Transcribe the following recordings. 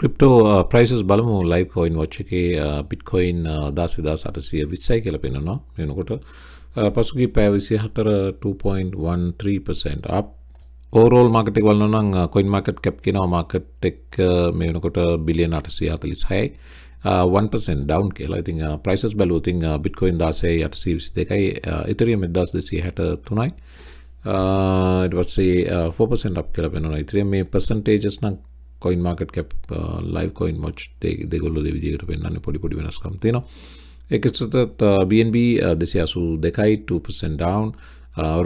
Crypto prices ಬಲಮು live coin ವಚ್ಚಕ್ಕೆ bitcoin ದಾಸಿ ದಾಸ್ ಅಟಸಿ ವಿಚ್ಚಾಯ್ಕೆಲ್ಲ ಪೇನೋ నేను ఒకటి పసుకి ప్యావిసి హటర్ 2.13% అప్ ఓవరాల్ మార్కెట్ వలన కాయిన్ మార్కెట్ క్యాప్ కినా మార్కెట్ టెక్ నేను ఒకటి బిలియన్ అటసి అతలిస్ high 1% down ke I think prices below thing bitcoin das hai at cvc dekai ethereum it does this had tonight it was say 4% up kela benona ethereum me percentages na coin market cap live coin much they go the video ben na podi podi venas kam teno ek sata bnb this asu dekai 2% down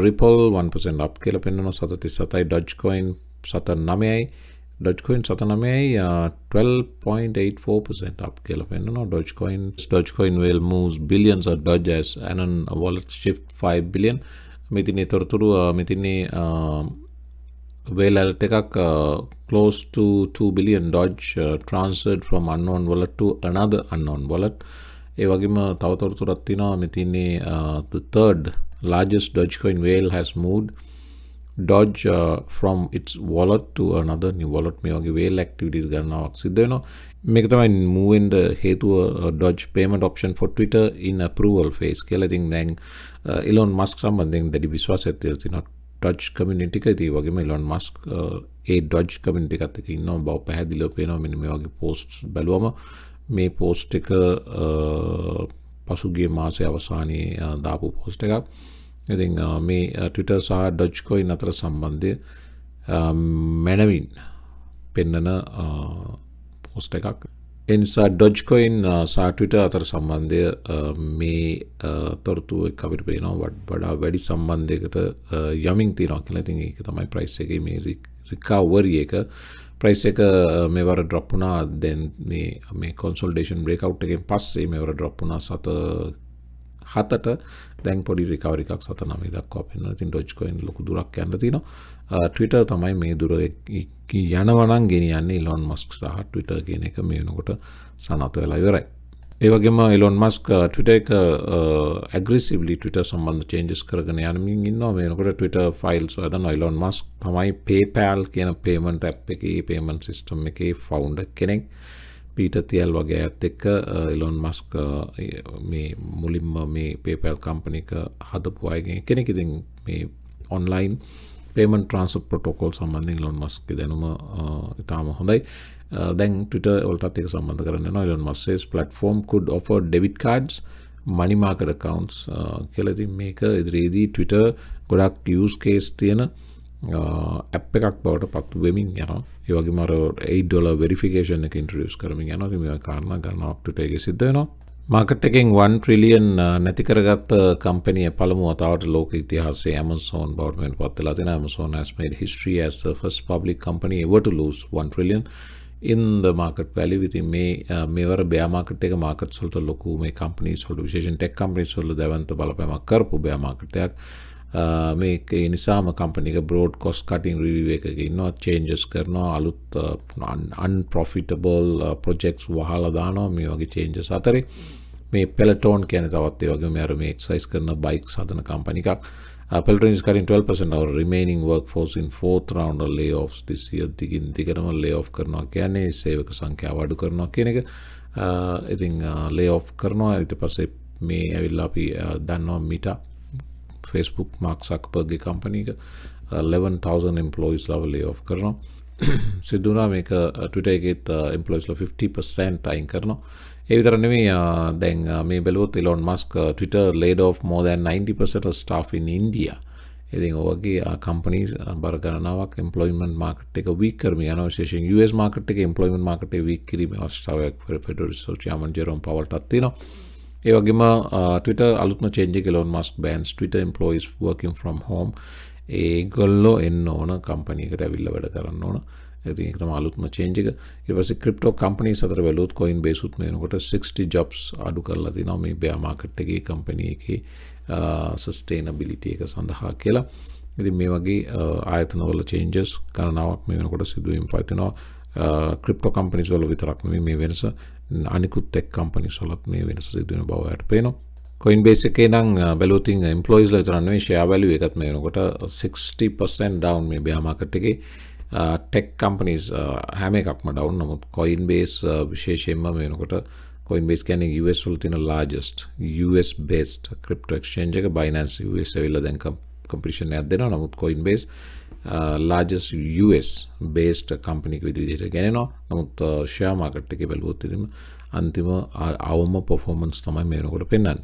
ripple 1% up kela benona 37 dogecoin 79 Dogecoin sataname 12.84% up kelapin no Dogecoin will moves billions of Doge as anon wallet shift 5 billion mitini torturu mitini whale tekak close to 2 billion Doge transferred from unknown wallet to another unknown wallet evagima tav torturu attina mitini the third largest Dogecoin whale has moved Doge from its wallet to another new wallet me hogi whale activities ganna siddeno mekatama move in the hetu Doge payment option for Twitter in approval phase kela thing then Elon Musk sambandhen dadi viswasathiyala thina Doge community ka idi hogi Elon Musk a Doge community ka thik inno baw pahadilo pena men me hogi posts baluwama me post ekka pasuge maase avasani daapu post ekak ඉතින් මේ Twitter සහ Dogecoin අතර සම්බන්ධය මනවින් පෙන්නන post එකක්. ඒ නිසා Dogecoin සහ Twitter අතර සම්බන්ධය මේ තොරතුරු එක්ක අපිට පේනවා වඩා වැඩි සම්බන්ධයකට යමින් තියෙනවා කියලා. ඉතින් ඒක තමයි price එකේ මේ recovery එක price එක මේවර drop වුණා. දැන් මේ consolidation breakout එකෙන් පස්සේ මේවර drop වුණා 7ට දැන් පොඩි රිකවරි එකක් 79 දක්වා පෙන්වනවා. ඉතින් Dogecoin ලොකු දුරක් යන්න තියෙනවා. Twitter තමයි මේ දුර යනවා නම් ගෙනියන්නේ Elon Musk සහ Twitter කියන එක මේ වෙනකොට සනත් වෙලා ඉවරයි. ඒ වගේම Elon Musk Twitter එක aggressively Twitter සම්බන්ධ changes කරගෙන යනමින් ඉන්නවා. මේ වෙනකොට Twitter files හදන Elon Musk තමයි PayPal කියන payment app එකේ payment system එකේ founder කෙනෙක්. පීටතියල් වගේ ඇත් එක්ක Elon Musk මේ මුලින්ම මේ PayPal company එක හදපු අය කෙනෙක්. ඉතින් මේ online payment transfer protocol සම්බන්ධයෙන් Elon Musk දැනුම ඉතාම හොඳයි. දැන් Twitter වලටත් ඒක සම්බන්ධ කරගෙන යනවා. Elon Musk says platform could offer debit cards, money market accounts කියලා. ඉතින් මේක ඉදිරියේදී Twitter ගොඩක් use case තියෙන app එකක් බවට පත් වෙමින් යනවා. ඒ වගේම අර $8 verification එක introduce කරමින් යනවා. ඉතින් මේවා කාරණා ගණනාවක් Twitter එකේ සිද්ධ වෙනවා. Market එකෙන් 1 trillion නැති කරගත් company පළමු වතාවට ලෝක ඉතිහාසයේ Amazon බවට මෙන් පත් වෙලා තියෙනවා. Amazon has made history as the first public company ever to lose 1 trillion in the market value. ඉතින් මේවර bear market එක markets වලට ලොකු මේ companies වලට විශේෂයෙන් tech companies වලට දවන්ත බලපෑමක් කරපු bear market එකක්. මේක ඒ නිසාම කම්පැනි එක බ්‍රෝඩ් cost cutting review එකක ඉන්නවා, changes කරනවා, අලුත් unprofitable projects වහලා දානවා. මේ වගේ changes අතරේ මේ Peloton කියන්නේ තවත් ඒ වගේම අර මේ exercise කරන bikes හදන කම්පැනි එකක්. Peloton is cutting 12% of remaining workforce in fourth round of layoffs this year. දිගින් දිගටම layoff කරනවා කියන්නේ සේවක සංඛ්‍යාව අඩු කරනවා කියන එක. ඉතින් layoff කරනවා. ඊට පස්සේ මේ ඇවිල්ලා අපි දන්නවා මිට Facebook Mark Zuckerberg company 11,000 employees level layoff karna siduna meka Twitter ekit employees la 50% ayin karna e vidara neme den me beluwoth Elon Musk Twitter laid off more than 90% of staff in India. ඉතින් ඔයගේ companies බර ගණනාවක් employment market එක weak කරමින් යනවා. විශේෂයෙන් US market එක employment market එක weak කිරීමේ අවස්ථාවක් Federal Reserve Chairman Jerome Powell ටත් තියෙනවා. ඒ වගේම Twitter අලුත්ම change එක Elon Musk bans Twitter employees working from home. ඒගොල්ලෝ එන්න ඕන company එකට ඇවිල්ලා වැඩ කරන්න ඕන. ඉතින් ඒක තමයි අලුත්ම change එක. ඊට පස්සේ crypto companies අතර බැලුවොත් Coinbase උත් මේනකොට 60 jobs අඩු කරලා තිනවා මේ bear market එකේ company එකේ sustainability එක සඳහා කියලා. ඉතින් මේ වගේ ආයතනවල changes කරනවක් මේ වෙනකොට සිදුවීම් පවතිනවා. crypto companies වල විතරක් නෙමෙයි මේ වෙනස අනිකුත් tech companies වලත් මේ වෙනස සිදු වෙන බව අපට පේනවා. Coinbase එකේ නම් බැලුවොතින් employees ලා විතර නෙමෙයි share value එකත් මේ වෙනකොට 60% down මේ bear market එකේ tech companies හැම එකක්ම down. නමුත් Coinbase විශේෂයෙන්ම වෙනකොට Coinbase කියන්නේ US වල තියෙන largest US based crypto exchange එක. Binance US ඇවිල්ලා දැන් competition එකක් දෙනවා. නමුත් Coinbase largest US based company එක විදිහට ගණනවා. නමුත් share market එකේ බැලුවොත් ඉතින් අන්තිම අවම performance තමයි මේ වෙනකොට පෙන්වන්නේ.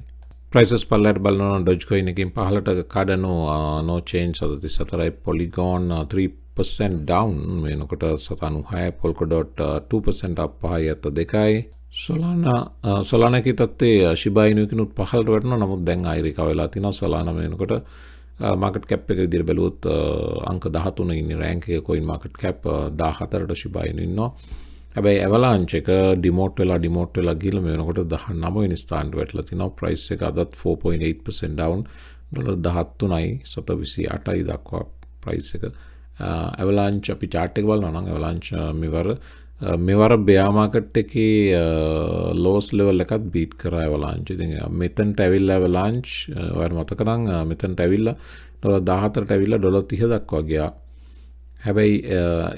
Prices පල්ලයට බලනවා Dogecoin එකෙන් පහළට කඩනවා. No change 734යි. Polygon 3% down මේ වෙනකොට 796යි. Polkadot 2% up 572යි. Solana එකේ තත්ත්වය Shiba Inu කිනුත් පහළට වැටෙනවා. නමුත් දැන් ආයෙ recover වෙලා තිනවා. Solana මේ වෙනකොට market cap එක විදිහට බැලුවොත් අංක 13 ඉන්නේ rank එක coin market cap 14ට Shiba Inu ඉන්නවා. හැබැයි Avalanche එක demote වෙලා ගිහලා මේ වෙනකොට 19 වෙනි ස්ථානට වැටලා තිනවා. price එක අදත් 4.8% down $13.728යි දක්වා price එක. Avalanche අපි chart එක බලනවා නම් Avalanche මෙවර bear market එකේ loss level එකත් beat කරා Avalanche. ඉතින් මෙතනට ඇවිල්ලා Avalanche ඔයාලට මතක නම් මෙතනට ඇවිල්ලා $14ට ඇවිල්ලා $30 දක්වා ගියා. හැබැයි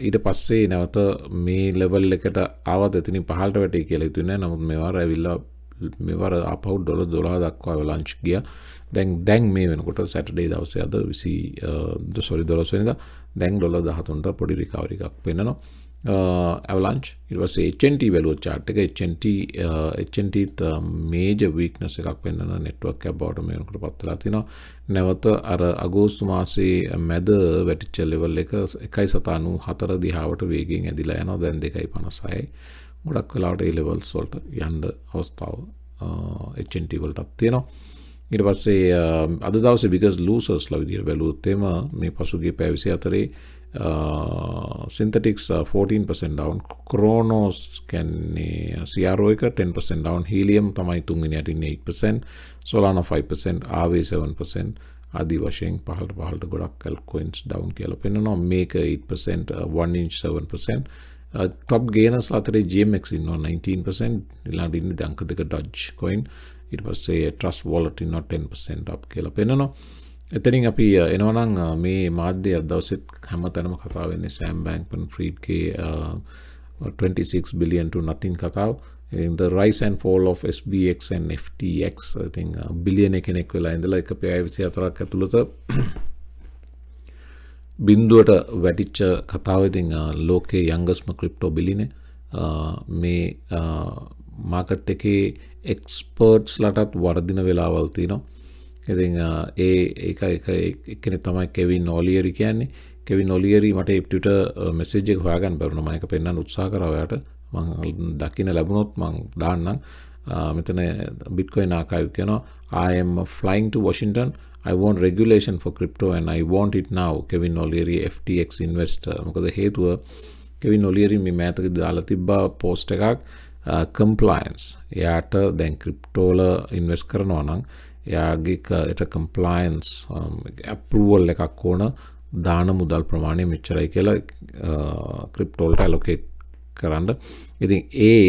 ඊට පස්සේ නැවත මේ level එකට ආවද එතනින් පහළට වැටි කියලා හිතුවේ නැහැ. නමුත් මේවර අපහු $12 දක්වා Avalanche ගියා. දැන් මේ වෙනකොට Saturday දවසේ අද $12 වෙනිදා දැන් $13ට පොඩි recovery එකක් වෙන්නනවා Avalanche. ඊට පස්සේ HNT බැලුවොත් chart එක HNT major weakness එකක් වෙන්නන network එක බවට මේ වෙනකොට පත් වෙලා තිනවා. නැවත අර අගෝස්තු මාසේ මැද වැටිච්ච level එක 1.94 දිහාවට වේගයෙන් ඇදිලා යනවා. දැන් 2.56යි. ගොඩක් වෙලාවට ඒ levels වලට යන්න අවස්ථාව HNT වලටත් තියෙනවා. ඊට පස්සේ අද දවසේ biggest losers ලා විදිහට බැලුවොත් මේ පසුගිය පැය 24 Synthetics 14% down, Chronos කියන්නේ CRO එක 10% down, Helium තමයි තුන්වෙනි යටින් 8%, Solana 5%, AV 7% ආදී වශයෙන් පහළට ගොඩක් altcoins down කියලා පෙන්නනවා. මේක 8%, 1inch 7%, top gainers අතරේ GMX ඉන්නවා 19%, ඊළඟට ඉන්නේ අංක දෙක Dogecoin. ඊට පස්සේ trust wallet ඉන්නවා 10% up කියලා පෙන්නනවා. එතනින් අපි එනවා නම් මේ මාධ්‍ය අද දවසෙත් හැමතැනම කතා වෙන්නේ Sam Bankman-Fried ගේ 26 billion to nothing කතාව. In the rise and fall of SBF and FTX. I think billion කෙනෙක් වෙලා ඉඳලා එක පැය 24ක් ඇතුළත බිඳුවට වැටිච්ච කතාව. ඉතින් ලෝකේ youngestම crypto billionaire මේ මාකට් එකේ experts ලටත් වර්ධින වෙලාවල් තියෙනවා. ඉතින් එකනේ තමයි Kevin O'Leary කියන්නේ. Kevin O'Leary මට Twitter message එක හොයාගන්න බැරුණා. මම ඒක පෙන්වන්න උත්සාහ කරා ඔයාට. මම දකින්න ලැබුණොත් මම දාන්නම්. මෙතන Bitcoin archive කියනවා I am flying to Washington. I want regulation for crypto and I want it now. Kevin O'Leary FTX investor. මොකද හේතුව Kevin O'Leary මේ මෑතකදී දාලා තිබ්බා post එකක් compliance. එයාට දැන් ක්‍රිප්ටෝල ඉන්වෙස්ට් කරනවා නම් එයාගේ compliance approval එකක් ඕන. දාන මුදල් ප්‍රමාණය මෙච්චරයි කියලා ක්‍රිප්ටෝලට allocate කරන්න. ඉතින් ඒ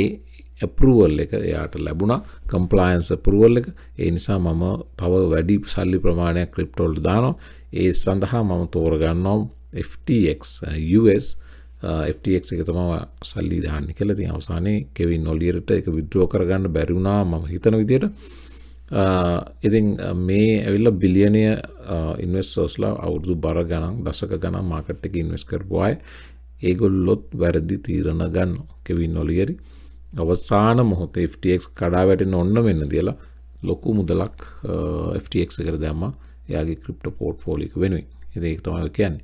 approval එක එයාට ලැබුණා. compliance approval එක. ඒ නිසා මම තව වැඩි සල්ලි ප්‍රමාණයක් ක්‍රිප්ටෝලට දානවා. ඒ සඳහා මම තෝරගන්නවා FTX US FTX එක තමයි සල්ලි දාන්නේ කියලා. ඉතින් අවසානයේ Kevin O'Learyට ඒක withdraw කරගන්න බැරි වුණා මම හිතන විදිහට. ඉතින් මේ ඇවිල්ලා බිලියනර් ඉන්වෙස්ටර්ස්ලා අවුරුදු බර ගණන් දශක ගණන් මාකට් එකේ ඉන්වෙස්ට් කරපු අය ඒගොල්ලොත් වැරදි තීරණ ගන්නවා. Kevin O'Leary අවසාන මොහොතේ FTX කඩා වැටෙන්න ඕන වෙන්න දියලා ලොකු මුදලක් FTX එකට දැම්මා. එයාගේ crypto portfolio එක වෙනුවෙන්. ඉතින් ඒක තමයි කියන්නේ.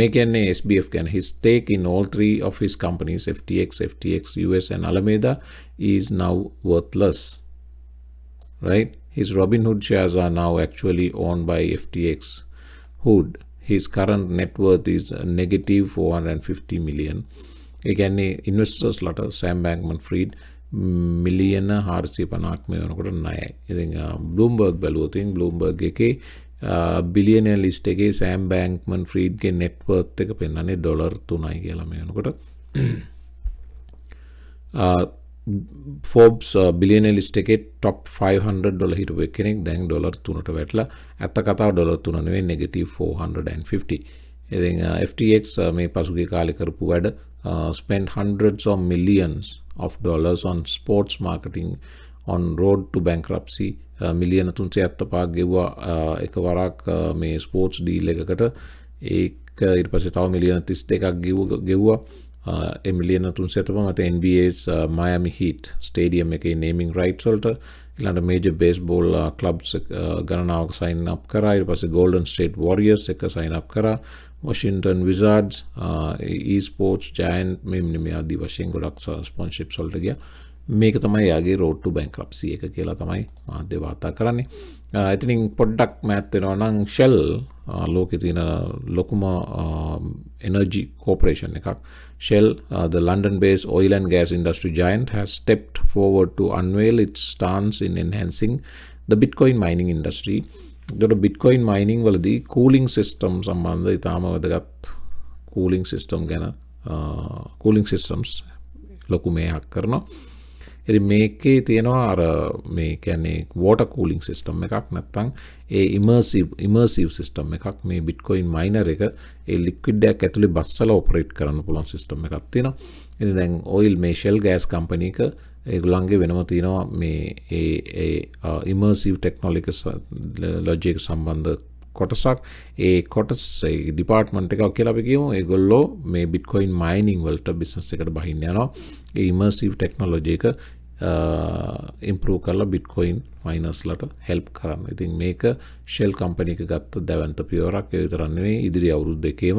Make an SBF can his stake in all three of his companies FTX, US and Alameda is now worthless, right? His Robinhood shares are now actually owned by FTX Hood. His current net worth is negative $450 million. Again, investors letter Sam Bankman-Fried million $450 million. Bloomberg value thing Bloomberg ek billionaire list එකේ Sam Bankman-Fried ගේ net worth එක පෙන්නන්නේ $3යි කියලා මේ වෙනකොට. Forbes billionaire list එකේ top 500 dollar හිටපු කෙනෙක් දැන් $3ට වැටලා. ඇත්ත කතාව $3 නෙවෙයි -$450. FTX में pasuge kale karupu wada spent hundreds of millions of dollars on sports marketing on road to bankruptcy. Million tunse attapa gewa ekwarak me sports deal ekakata ek ඊට පස්සේ තව මිලියන 32ක් ගෙවුවා. ඒ මිලියන 300ට පමණ NBA's Miami Heat Stadium එකේ naming rights වලට ඊළඟ major baseball clubs ගණනාවක sign up කරා. ඊට පස්සේ Golden State Warriors එක sign up කරා. Washington Wizards e-sports giant මේ ආදී වශයෙන් ගොඩක් sponsorships වලට ගියා. මේක තමයි යාගේ road to bankruptcy එක කියලා තමයි මාධ්‍ය වාර්තා කරන්නේ. එතනින් පොඩ්ඩක් මෑත් වෙනවා නම් Shell ලෝකේ තියෙන ලොකුම energy corporation එකක් Shell, the London-based oil and gas industry giant, has stepped forward to unveil its stance in enhancing the Bitcoin mining industry. ඒකට Bitcoin mining වලදී cooling system සම්බන්ධ ඉතාම වැදගත් cooling system ගැන cooling systems ලොකු මේයක් කරනවා. ඉතින් මේකේ තියෙනවා අර මේ කියන්නේ water cooling system එකක් නැත්නම් ඒ immersive system එකක් මේ Bitcoin miner එක ඒ liquid එකක් ඇතුලේ බස්සලා operate කරන්න පුළුවන් system එකක් තියෙනවා. ඉතින් දැන් oil මේ Shell gas company එක ඒගොල්ලන්ගේ වෙනම තියෙනවා මේ immersive technology එක සම්බන්ධ කොටසක්. ඒ කොටස් ඒ department එකක් කියලා අපි කියමු. ඒගොල්ලෝ මේ Bitcoin mining වලට business එකට බහින්න යනවා. ඒ immersive technology එක improve කරලා Bitcoin miners ලට help කරන්න. ඉතින් මේක Shell company එක ගත්ත දැවැන්ත පියවරක්. ඒ විතරක් නෙවෙයි ඉදිරි අවුරුද්ද එකේම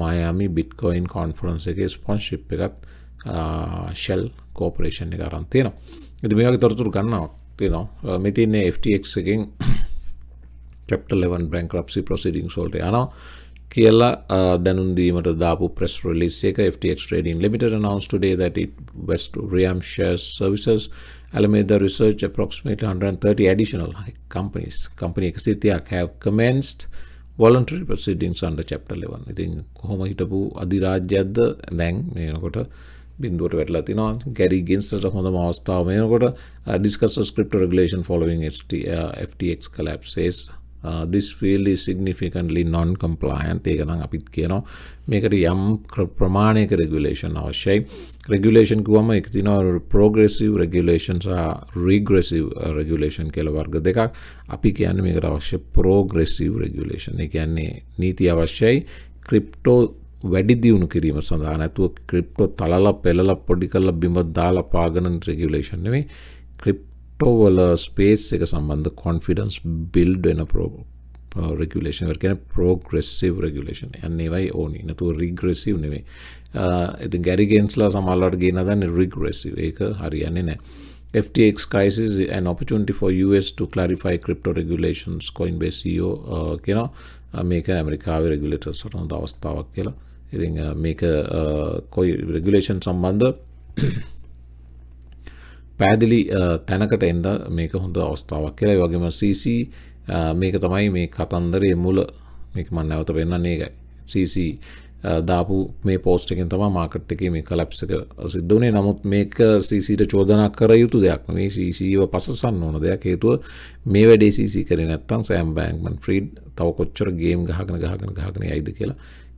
Miami Bitcoin conference එකේ sponsorship එකත් Shell corporation එක අරන් තියෙනවා. ඉතින් මේ වගේ තොරතුරු ගන්නවා තියෙනවා. මේ තියෙන්නේ FTX එකෙන් Chapter 11 bankruptcy proceedings වලට යනවා කියලා දැනුම් දීමට දාපු press release එක. FTX Trading Limited announced today that it was to revamp shares services. Alameda research approximately 130 additional companies. Company 130ක් have commenced voluntary proceedings under Chapter 11. ඉතින් කොහොම හිටපු අධිරාජ්‍යයක්ද දැන් මේනකොට බින්දුවට වැටලා තිනවා. Gary Genslerට හොඳම අවස්ථාව මේනකොට discusses crypto regulation following FTX collapse says this field is significantly non-compliant. ඒක නම් අපිත් කියනවා මේකට යම් ප්‍රමාණයක regulation අවශ්‍යයි. regulation කියවම එක තියෙනවා progressive regulation සහ regressive regulation කියලා වර්ග දෙකක්. අපි කියන්නේ මේකට අවශ්‍ය progressive regulation. ඒ කියන්නේ නීති අවශ්‍යයි crypto වැඩි දියුණු කිරීම සඳහා. නැතුව crypto තලලා පෙළලා පොඩි කරලා බිම දාලා පාගන regulation නෙමෙයි. වල ස්පේස් එක සම්බන්ධ confidence build වෙන regulation එක කියන්නේ progressive regulation. යන්නේ වයි ඕනි. නැතුව regressive නෙමෙයි. ඉතින් Gary Gensler සමහරවට කියන දන්නේ regressive. ඒක හරියන්නේ නැහැ. FTX crisis an opportunity for US to clarify crypto regulations. Coinbase CEO කියනවා මේක ඇමරිකාවේ regulators අතර හොඳ අවස්ථාවක් කියලා. ඉතින් මේක කොයි regulation සම්බන්ධ පැහැදිලි තැනකට එන්න මේක හොඳ අවස්ථාවක් කියලා. ඒ වගේම CC මේක තමයි මේ කතන්දරයේ මුල. මේක මම නැවත පෙන්නන්නේ ඒකයි. CC දාපු මේ post එකෙන් තමයි market එකේ මේ collapse එක සිද්ධ වුණේ. නමුත් මේක CCට චෝදනා කර යුතු දෙයක් නෙවෙයි. CCව පසසන්න ඕන දෙයක්. හේතුව මේ වැඩේ CC කරේ නැත්නම් Sam Bankman-Fried තව කොච්චර ගේම් ගහගෙන යයිද කියලා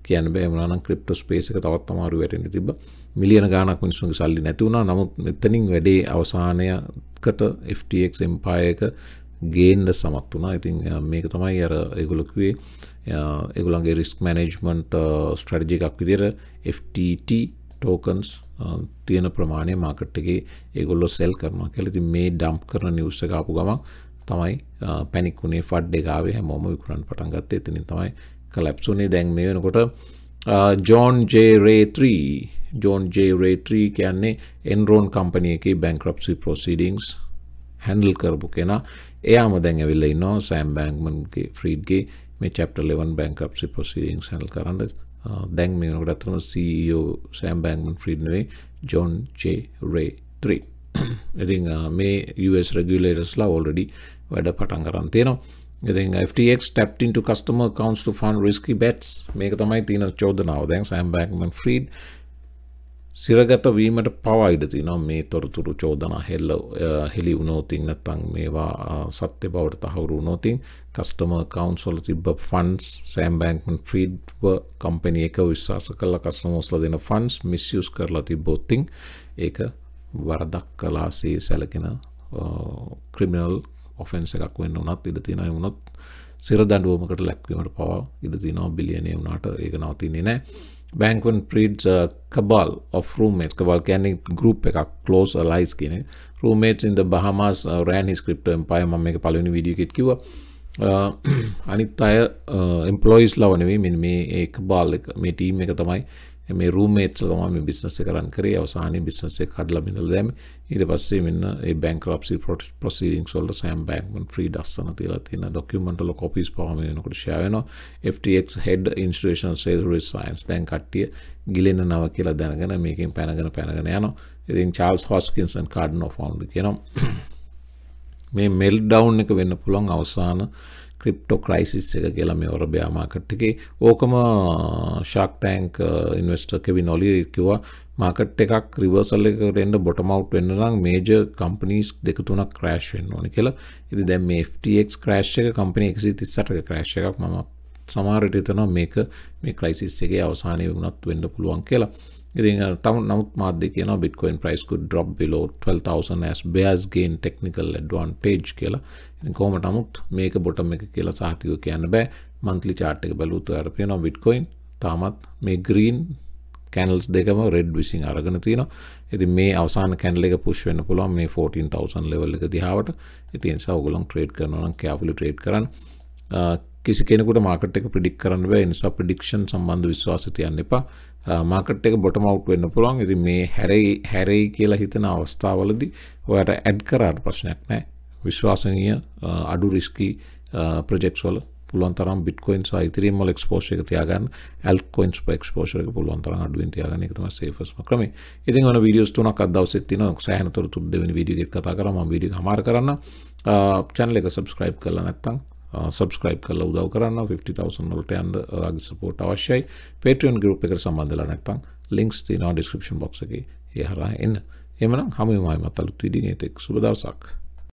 කියන්න බෑ. මොනවා නම් ක්‍රිප්ටෝ ස්පේස් එක තවත් අමාරු වැටෙන්න තිබ්බා. මිලියන ගාණක් මිනිස්සුන්ගේ සල්ලි නැති වුණා. නමුත් මෙතනින් වැඩේ අවසානයකට FTX empire එක ගේන්න සමත් වුණා. ඉතින් මේක තමයි අර ඒගොල්ලෝ කිව්වේ ඒගොල්ලන්ගේ risk management strategy එකක් විදිහට FTT tokens තියෙන ප්‍රමාණය market එකේ ඒගොල්ලෝ sell කරනවා කියලා. ඉතින් මේ dump කරන news එක ආපු ගමන් තමයි panic උනේ. FUD එක ආවේ. හැමෝම විකුණන්න පටන් ගත්තේ. එතනින් තමයි collapse උනේ. දැන් මේ වෙනකොට John J Ray III. John J Ray III කියන්නේ Enron company එකේ bankruptcy proceedings handle කරපු කෙනා. එයාම දැන් ඇවිල්ලා ඉන්නවා Sam Bankman-Friedගේ මේ chapter 11 bankruptcy proceedings handle කරන්න. දැන් මේ වෙනකොට අතන CEO Sam Bankman-Fried නෙවෙයි John J Ray III. ඉතින් මේ US regulatorsලා already වැඩ පටන් ගන්න තියෙනවා. ඉතින් FTX tapped into customer accounts to fund risky bets. මේක තමයි තියෙන චෝදනාව. දැන් Sam Bankman-Fried සිරගත වීමට පවයිඩ තිනවා මේ තොරතුරු චෝදනා හෙලි වුණොත් නැත්නම් මේවා සත්‍ය බවට තහවුරු වුණොත් කස්ටමර් accounts වල තිබ්බ funds Sam Bankman-Fried company එක විශ්වාස කරලා කස්ටමර්ස්ලා දෙන funds misuse කරලා තිබ්බොත් ඒක වරදක් කළාසේ සැලකෙන criminal offense එකක් වෙන්න උනත් ඉඩ තියෙනවා. ඒ වුණත් සිර දඬුවමකට ලැක්වීමට පවා ඉඩ තියෙනවා. බිලියනේ වුණාට ඒක නවතින්නේ නැහැ. Bankman-Fried's cabal of roommates, cabal canning group, close allies, roommates in the Bahamas ran his crypto empire. Mama make a paluni video kit kiwa. Anitaya employees lavani mean me a cabal, me team make a tamai, me roommates lavami business run career, Sani business hadla middle them. It was same in a bankruptcy proceedings. All the Sam Bankman-Fried Asanatilati in a documental copies power in Kurshavano. FTX head institutional sales resigns. Then Katia Gillen and Navakila Danagana making Panaganiano. I think Charles Hoskins and Cardinal found the Keno. May meltdown Nick when a Pulong Ausana. Crypto crisis එක කියලා මේ වර bear market එකේ ඕකම Shark Tank investor Kevin O'Leary කිව්වා market එකක් reversal එකකට එන්න bottom out වෙන්න නම් major companies දෙක තුනක් crash වෙන්න ඕනේ කියලා. ඉතින් දැන් මේ FTX crash එක company 138ක crash එකක් මම සමහර විට හිතනවා මේක මේ crisis එකේ අවසානයේ වුණත් වෙන්න පුළුවන් කියලා. ඉතින් නමුත් මාධ්‍ය කියනවා Bitcoin price could drop below 12,000 as bears gain technical advantage කියලා. ඉතින් කොහොමද නමුත් මේක බොටම් එක කියලා සාහිතිකව කියන්න බෑ. monthly chart එක බලුවොත් ඔයාලා පේනවා Bitcoin තාමත් මේ green candles දෙකම red wishing අරගෙන තියෙනවා. ඉතින් මේ අවසාන candle එක push වෙන්න පුළුවන් මේ 14,000 level එක දිහාවට. ඉතින් ඒ නිසා ඔයගොල්ලෝ trade කරනවා නම් carefully trade කරන්න. කිසි කෙනෙකුට මාකට් එක predict කරන්න බෑ. ඒ නිසා prediction සම්බන්ධ විශ්වාසය තියන්න එපා. මාකට් එක බොටම් අවුට් වෙන්න පුළුවන්. ඉතින් මේ හැරෙයි කියලා හිතන අවස්ථාවවලදී ඔයාට ඇඩ් කරාට ප්‍රශ්නයක් නැහැ. විශ්වාසනීය අඩු රිස්කි ප්‍රොජෙක්ට්ස් වල පුළුවන් තරම් Bitcoin සහ Ethereum වල exposure එක තියාගන්න. altcoins වල exposure එක පුළුවන් තරම් අඩුවෙන් තියාගන්න. ඒක තමයි safest ක්‍රමය. ඉතින් ඔන්න videos තුනක් අද දවසේ තියෙනවා. සෑහෙන තොරතුරු දෙවෙනි video එකත් කතා කරා. මම video එක හමාර කරන්න. channel එක subscribe කරලා නැත්නම් subscribe කරලා උදව් කරන්න. 50,000 වලට යන්න ඔයාගේ support අවශ්‍යයි. Patreon group එකට සම්බන්ධ වෙලා නැත්නම් links තියෙනවා description box එකේ. ඒ හරහා එන්න. එහෙමනම් හැමෝම අලුත් වීඩියෝ එකක් සුබ දවසක්.